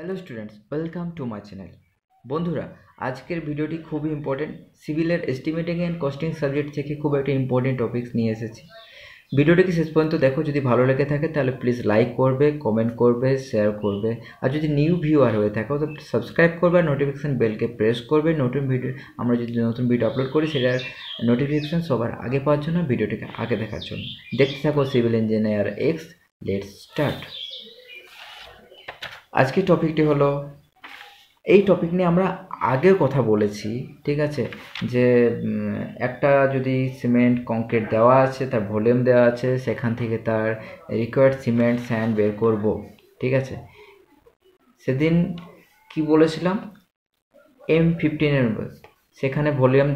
Hello students welcome to my channel बंधुरा आजकेर भिडियोटी खूब इम्पोर्टेंट सिविलेर एस्टिमेटिंग एंड कस्टिंग सब्जेक्ट थेके खूब एक इम्पोर्टेंट टपिक्स निये एसेछि भिडियोटी शेष पर्यन्त देखो जोदि भालो लेगे थाके ताहले प्लिज लाइक करबे कमेंट करबे शेयर करबे आर जोदि निउ भिउआर हये थाको तो सबस्क्राइब करबे नोटिफिकेशन बेल के प्रेस करबे नतुन भिडियो आमरा जोदि नतुन भिडियो आपलोड करी सेटार नोटिफिकेशन सबार आगे पाओयार जोन्नो भिडियोटिके आगे देखार जोन्नो देखते थाको civil engineer X let's start. आज के टपिकटी हलो ये टपिक नहीं आमरा आगे कथा बोलेছি ठीक आछे जे एकटा जोदि सीमेंट कंक्रीट देवा आछे तार भल्यूम देवा आछे सेखान थेके तार रिक्वायर्ड सीमेंट सैंड बेर करबो ठीक आछे। सेदिन कि बोलेছিলাम M15 एर सेखाने भल्यूम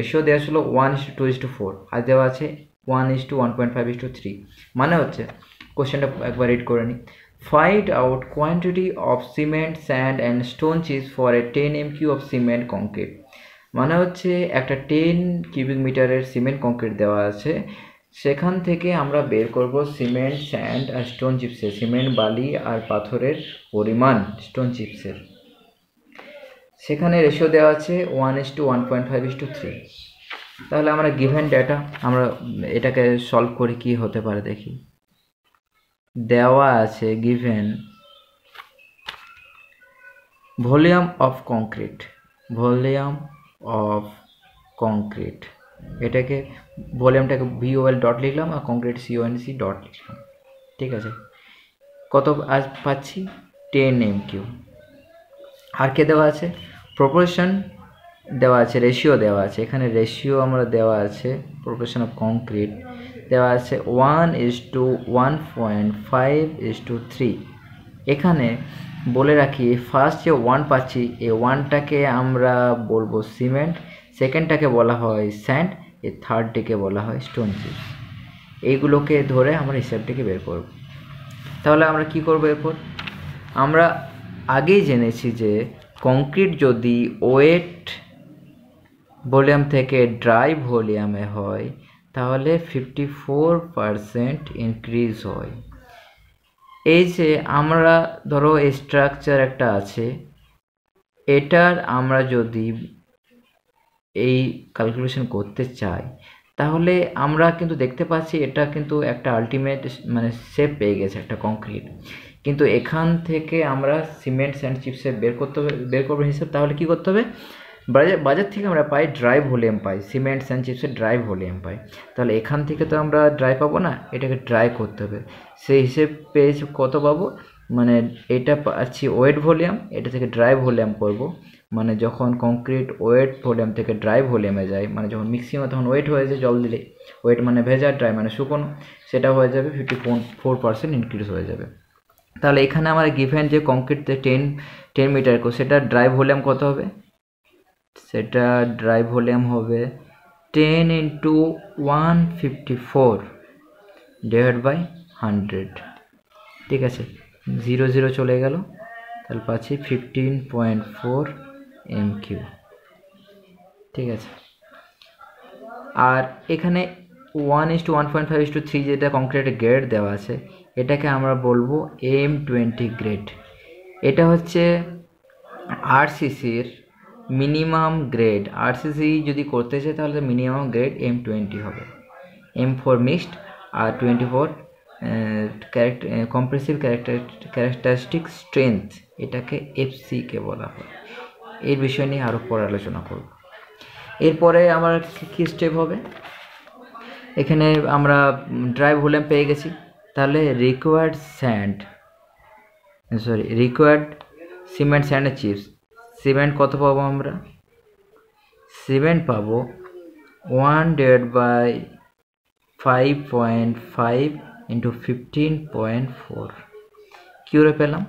रेशियो देया छिलो 1:2:4 आर देवा आछे 1:1.5:3 माने होच्छे क्वेश्चनटा एकबार रीड करे नि। Find out quantity of cement, sand and stone chips for a 10 mq of cement concrete। माना होच्छे एकटा 10 cubic meter एर cement concrete देवा आछे सेखान थेके आमरा बेर करबो cement, sand और stone chips एर cement बाली और पाथरेर परिमाण stone chips एर सेखाने रेशियो देवा आछे 1:1.5:3 ताहले आमरा गिवन डाटा आमरा एटाके सल्व करे कि होते पारे देखी। देवा आछे गिवेन वॉल्यूम ऑफ कंक्रीट एटाके वॉल्यूमटाके VOL डॉट लिखलाम और कंक्रीट CONC डॉट लिखलाम ठीक आछे। कत आज पाচ্ছি 10 MQ आर के देवा आछे प्रोपोर्शन देवा आछे रेशियो देवा आछे एखाने रेशियो आमरा देवा आछे प्रोपोर्शन ऑफ कंक्रीट देवा आछे 1:1.5:3 एखाने बोले राखी फार्स्ट जे 1 पाচ্ছি ए 1टाके आमरा बोलबो सीमेंट सेकेंडटाके बोला हय सैंड ए थार्डटाके बोला हय स्टोन चिप्स एइगुलोके धरे आमरा हिसाबटाके बेर करब। ताहले आमरा कि करब एरपर आमरा आगे जेनेछि जे कंक्रीट जदि वेट वॉल्यूम थेके ड्राई वॉल्यूमे हय ताहले 54% इनक्रीज होय। एई जे आमरा धरो स्ट्राक्चर एकटा आछे एटार आमरा जदि एई क्यालकुलेशन करते चाइ ताहले आमरा किन्तु देखते पाচ্ছি एटा किन्तु एकटा आल्टिमेट माने शेप पेये गेछे एकटा कंक्रीट किन्तु एखान थेके आमरा सीमेंट सैंड चिप्स बेर करबो हिसाब ताहले कि करते होबे बजार थेके आमरा पाई ड्राई वॉल्यूम पाई cement sand chips dry volume पाई ताहले एखान थेके तो आमरा ड्राई पाबो ना एटाके ड्राई करते होबे सेई हिसेब पेज कत पाबो माने एटा पाচ্ছি वेट वॉल्यूम एटा थेके ड्राई वॉल्यूम करबो माने जखन कंक्रीट वेट वॉल्यूम थेके ड्राई वॉल्यूमे जाय माने जखन मिक्सिंग हय तखन वेट हये जाय जल दिले वेट माने भेजा ड्राई माने शुकनो सेटा हये जाबे 54% इनक्रीज हये जाबे। ताहले एखाने आमरा गिवन जे कंक्रीट 10 मीटर को सेटा ड्राई वॉल्यूम कत होबे सेटा ड्राई वॉल्यूम होबे 10 × 154 / 100 ठीक है 0 0 चले गेल ताहले पाচ্ছি 15.4 MQ ठीक है। और एखाने 1:1.5:3 जेटा कंक्रीट ग्रेड देवा आछे एटाके आमरा बोलबो M20 ग्रेड एटा होच्छे R.C.C एर मिनिमाम ग्रेड R.C.C यदि करते चाय ताहले मिनिमाम ग्रेड M20 होबे M4 मिक्सड और 24 कम्प्रेसिव कैरेक्टरिस्टिक स्ट्रेंथ एटाके FC के बोला हय। एर विषय निये आरो पर आलोचना करब। एरपरे आमार कि स्टेप होबे एखाने आमरा ड्राई वॉल्यूम पेये गेছি ताहले required cement sand chips cement कत पाबो आमरा सीमेंट पाबो 1/5.5 × 15.4 किउरे पेलाम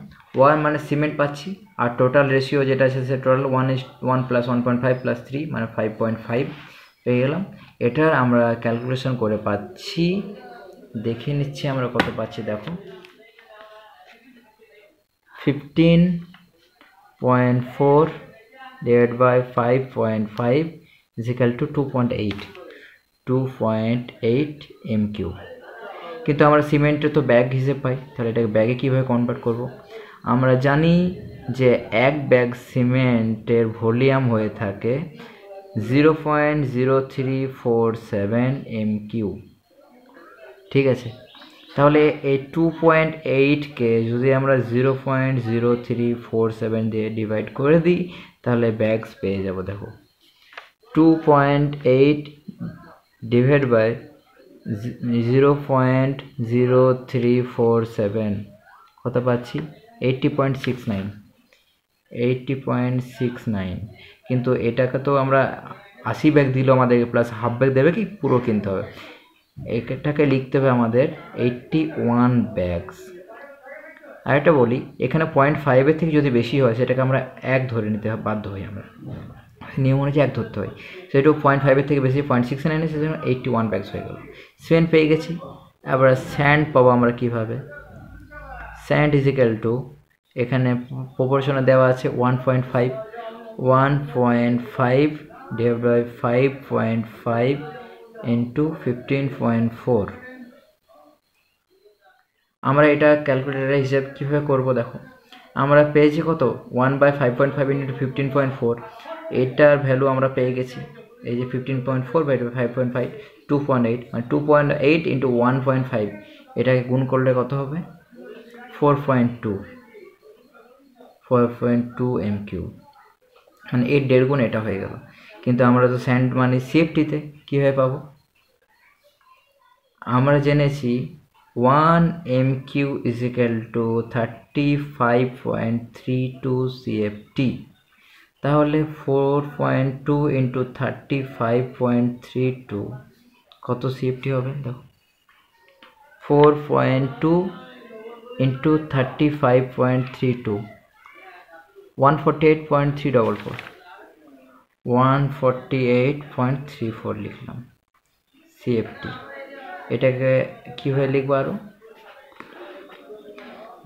1 माने सीमेंट पाচ্ছি और टोटल रेशियो जेटा आछे से टोटल 1:1 + 1.5 + 3 माने 5.5 পেয়ে গেলাম। এটার আমরা ক্যালকুলেশন করে পাচ্ছি দেখে নিচ্ছি আমরা কত পাচ্ছি দেখো 15.4 / 5.5 = 2.8 MQ কিন্তু আমরা সিমেন্টে তো ব্যাগ হিসেবে পাই তাহলে এটাকে ব্যাগে কিভাবে কনভার্ট করব আমরা জানি जे एक बैग सीमेंटेर वॉल्यूम होये थाके 0.0347 एम किऊ। ठीक आछे, ताहले ए 2.8 के जोदि आमरा 0.0347 दिए डिवाइड करे दी ताहले बैग्स पेये जाबो। देखो 2.8 डिवाइड बाय 0.0347 कत पाচ্ছি 80.69 কিন্তু এটাকে তো আমরা 80 ব্যাগ দিলো আমাদেরকে প্লাস হাফ ব্যাগ দেবে কি পুরো কিনতে হবে। এটাকে লিখতে হবে আমাদের 81 ব্যাগস। আর এটা বলি এখানে 0.5 এর থেকে যদি বেশি হয় সেটাকে আমরা 1 ধরে নিতে বাধ্য হই, আমরা নিয়ম অনুযায়ী 1 ধরতে হয়। সেটা 0.5 এর থেকে বেশি 0.69 এর জন্য 81 ব্যাগস হয়ে গেল। সিমেন্ট পেয়ে গেছি, আবার স্যান্ড পাবো আমরা কিভাবে? স্যান্ড ইজ इक्वल टू এখানে প্রপোর্শনে দেওয়া আছে 1.5 divided by 5.5 into 15.4। আমরা এটা ক্যালকুলেটরের হিসাব কিভাবে করব? দেখো আমরা পেয়েছি কত 1/5.5 into 15.4, এটার ভ্যালু আমরা পেয়ে গেছি এই যে 15.4 / 5.5 2.8 মানে 2.8 into 1.5 এটাকে গুণ করলে কত হবে 4.2 MQ মানে 8 1/2 গুণ এটা হয়ে গেল। কিন্তু আমরা তো স্যান্ড মানে সিএফটিতে কিভাবে পাবো? আমরা জেনেছি 1 MQ = 35.32 CFT, তাহলে 4.2 * 35.32 কত CFT হবে? দেখো 4.2 into 35.32 148.344 148.34 लिखलाम CFT। এটাকে কিভাবে লিখব আরো?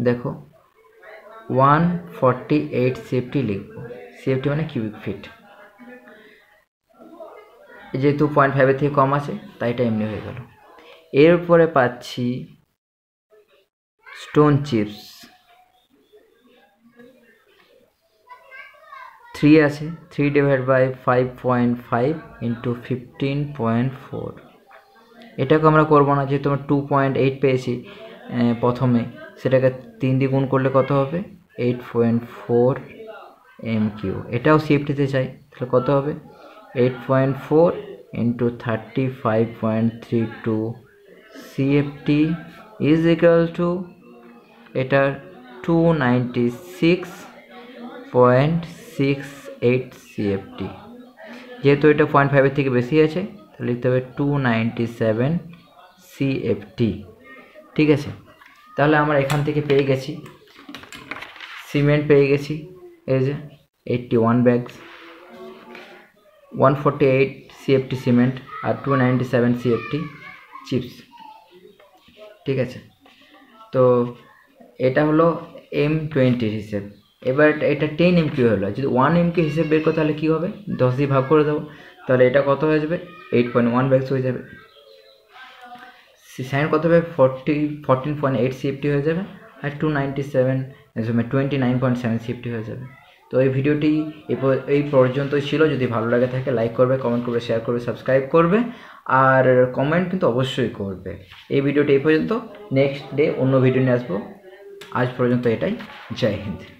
দেখো 148 CFT লিখব। CFT মানে কিউবিক ফিট, যেহেতু 0.5 এর থেকে কম আছে তাই এটা এমনি হয়ে গেল। এরপরে পাচ্ছি स्टोन चिप्स 3 আছে 3 डिवाइड बाय 5.5 इनटू 15.4 এটাকে আমরা করব না, যেহেতু আমরা 2.8 পেয়েছি প্রথমে সেটাকে 3 দিয়ে গুণ করলে কত হবে 8.4 এমকিউ। এটাও সিএফটিতে চাই, তাহলে কত হবে 8.4 into 35.32 CFT is equal to এটা 296.68 CFT, যেহেতু এটা 0.5 এর থেকে বেশি আছে তাহলে লিখতে হবে 297 CFT। ঠিক আছে, তাহলে আমরা এখান থেকে পেয়ে গেছি সিমেন্ট পেয়ে গেছি এই যে 81 ব্যাগস, 148 CFT সিমেন্ট আর 297 CFT চিপস। ঠিক আছে, তো এটা হলো M20 হিসাব। এবার এটা 10 MQ হলো, যদি 1 MQ হিসাব বের করতে তাহলে কি হবে 10 দিয়ে ভাগ করে দাও, তাহলে এটা কত হয়ে যাবে 8.1 ব্যাগস হয়ে যাবে। স্যান্ড কত হবে 14.8 CFT হয়ে যাবে আর 29.7 CFT হয়ে যাবে। তো এই ভিডিওটি এই পর্যন্তই ছিল। যদি ভালো লাগে থাকে লাইক করবে, কমেন্ট করবে, শেয়ার করবে, সাবস্ক্রাইব করবে আর কমেন্ট কিন্তু অবশ্যই করবে। এই ভিডিওটি এই পর্যন্ত, নেক্সট ডে অন্য ভিডিও নিয়ে আসবো। आज पर्यंत एटाई। जय हिंद।